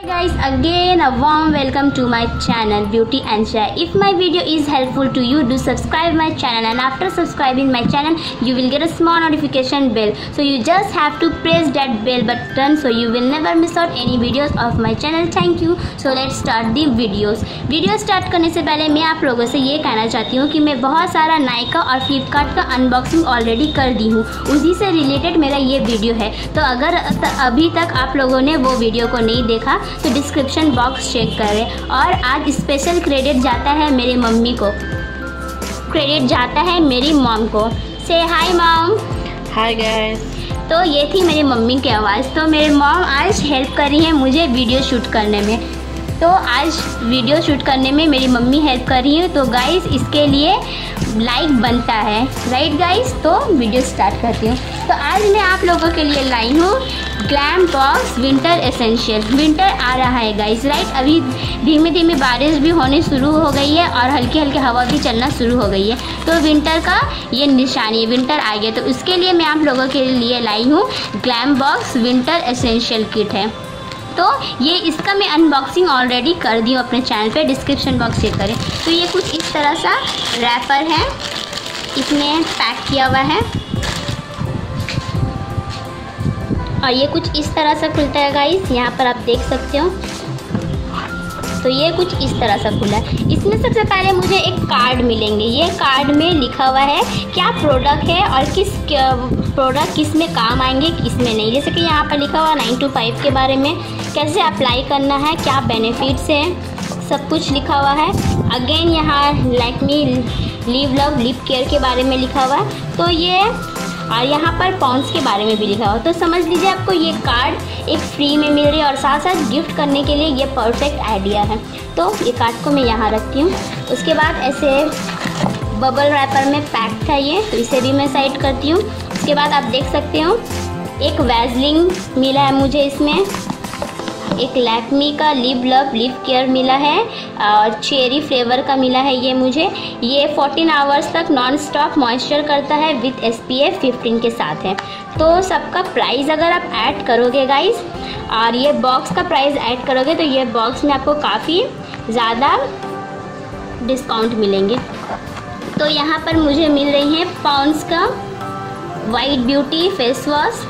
Hi guys, again a warm welcome to my channel Beauty and Share. If my video is helpful to you, do subscribe my channel, and after subscribing my channel you will get a small notification bell. So you just have to press that bell button so you will never miss out any videos of my channel. Thank you. So let's start the videos. Video start करने से पहले मैं आप लोगों से ये कहना चाहती हूँ कि मैं बहुत सारा नायका और फ्लिपकार्ट का अनबॉक्सिंग ऑलरेडी कर दी हूँ, उसी से रिलेटेड मेरा ये वीडियो है. तो अगर अभी तक आप लोगों ने वो वीडियो को नहीं देखा तो डिस्क्रिप्शन बॉक्स चेक करें. और आज स्पेशल क्रेडिट जाता है मेरी मम्मी को, क्रेडिट जाता है मेरी मॉम को. से हाय मॉम. Hi guys. तो ये थी मेरी मम्मी की आवाज़. तो मेरी मॉम आज हेल्प कर रही है मुझे वीडियो शूट करने में. तो आज वीडियो शूट करने में मेरी मम्मी हेल्प कर रही है, तो गाइस इसके लिए लाइक बनता है, राइट गाइस. तो वीडियो स्टार्ट करती हूँ. तो आज मैं आप लोगों के लिए लाई हूँ ग्लैमबॉक्स विंटर एसेंशियल. विंटर आ रहा है गाइस, राइट. अभी धीमे धीमे बारिश भी होने शुरू हो गई है और हल्की हल्की हवा भी चलना शुरू हो गई है. तो विंटर का ये निशानी, विंटर आ गया. तो उसके लिए मैं आप लोगों के लिए लाई हूँ ग्लैमबॉक्स विंटर एसेंशियल किट है. तो ये इसका मैं अनबॉक्सिंग ऑलरेडी कर दी हूँ अपने चैनल पे, डिस्क्रिप्शन बॉक्स चेक करें. तो ये कुछ इस तरह सा रैपर है, इसमें पैक किया हुआ है और ये कुछ इस तरह सा खुलता है गाइस, यहाँ पर आप देख सकते हो. तो ये कुछ इस तरह सा खुला है. इसमें सबसे पहले मुझे एक कार्ड मिलेंगे. ये कार्ड में लिखा हुआ है क्या प्रोडक्ट है और किस प्रोडक्ट किस में काम आएंगे किस में नहीं. जैसे कि यहाँ पर लिखा हुआ 9 to 5 के बारे में, कैसे अप्लाई करना है, क्या बेनिफिट्स हैं, सब कुछ लिखा हुआ है. अगेन यहाँ Lakme live love lip care के बारे में लिखा हुआ है. तो ये और यहाँ पर पॉन्ड्स के बारे में भी लिखा हो. तो समझ लीजिए आपको ये कार्ड एक फ्री में मिल रही है और साथ साथ गिफ्ट करने के लिए ये परफेक्ट आइडिया है. तो ये कार्ड को मैं यहाँ रखती हूँ. उसके बाद ऐसे बबल रैपर में पैक था ये, तो इसे भी मैं साइड करती हूँ. उसके बाद आप देख सकते हो एक वैसलीन मिला है मुझे, इसमें एक लैक्मी का लिप लव लिप केयर मिला है और चेरी फ्लेवर का मिला है ये मुझे. ये 14 आवर्स तक नॉन स्टॉप मॉइस्चर करता है विथ SPF 15 के साथ है. तो सबका प्राइस अगर आप ऐड करोगे गाइस और ये बॉक्स का प्राइस ऐड करोगे तो ये बॉक्स में आपको काफ़ी ज़्यादा डिस्काउंट मिलेंगे. तो यहाँ पर मुझे मिल रही है पॉन्ड्स का वाइट ब्यूटी फेस वॉश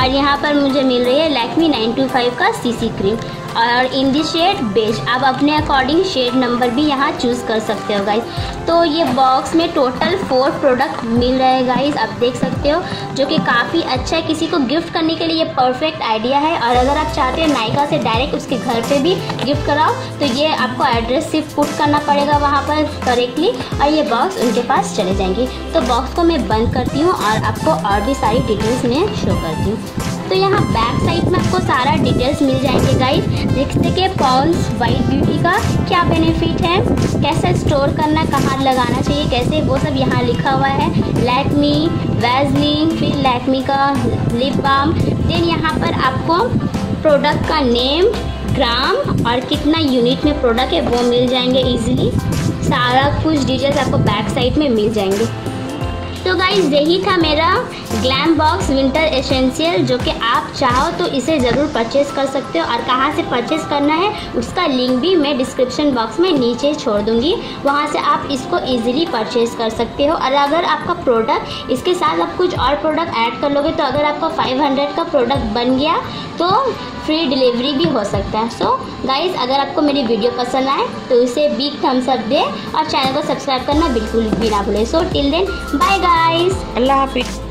और यहाँ पर मुझे मिल रही है लैक्मी 925 का CC क्रीम और इन दी शेड बेज. आप अपने अकॉर्डिंग शेड नंबर भी यहाँ चूज़ कर सकते हो गाइस. तो ये बॉक्स में टोटल 4 प्रोडक्ट मिल रहे हैं गाइस, आप देख सकते हो, जो कि काफ़ी अच्छा है. किसी को गिफ्ट करने के लिए ये परफेक्ट आइडिया है. और अगर आप चाहते हैं नायका से डायरेक्ट उसके घर पे भी गिफ्ट कराओ तो ये आपको एड्रेस सिर्फ पुट करना पड़ेगा वहाँ पर करेक्टली और ये बॉक्स उनके पास चले जाएंगे. तो बॉक्स को मैं बंद करती हूँ और आपको और भी सारी डिटेल्स में शो करती हूँ. तो यहाँ बैक साइड में आपको सारा डिटेल्स मिल जाएंगे गाइस. देखते कि पॉन्ड्स वाइट ब्यूटी का क्या बेनिफिट है, कैसे स्टोर करना, कहाँ लगाना चाहिए, कैसे, वो सब यहाँ लिखा हुआ है. लैक्मी वैसलीन, फिर लैक्मी का लिप बाम. देन यहाँ पर आपको प्रोडक्ट का नेम, ग्राम और कितना यूनिट में प्रोडक्ट है वो मिल जाएंगे ईजिली. सारा कुछ डिटेल्स आपको बैक साइड में मिल जाएंगे. तो गाइस यही था मेरा ग्लैमबॉक्स विंटर एसेंशियल, जो कि आप चाहो तो इसे ज़रूर परचेज़ कर सकते हो. और कहाँ से परचेज़ करना है उसका लिंक भी मैं डिस्क्रिप्शन बॉक्स में नीचे छोड़ दूँगी, वहाँ से आप इसको इजीली परचेज़ कर सकते हो. और अगर आपका प्रोडक्ट इसके साथ आप कुछ और प्रोडक्ट ऐड कर लोगे तो अगर आपका 500 का प्रोडक्ट बन गया तो फ्री डिलीवरी भी हो सकता है. सो गाइस अगर आपको मेरी वीडियो पसंद आए तो इसे बिग थम्स अप दें और चैनल को सब्सक्राइब करना बिल्कुल भी ना भूलें. So till then bye guys, अल्लाह हाफिज़.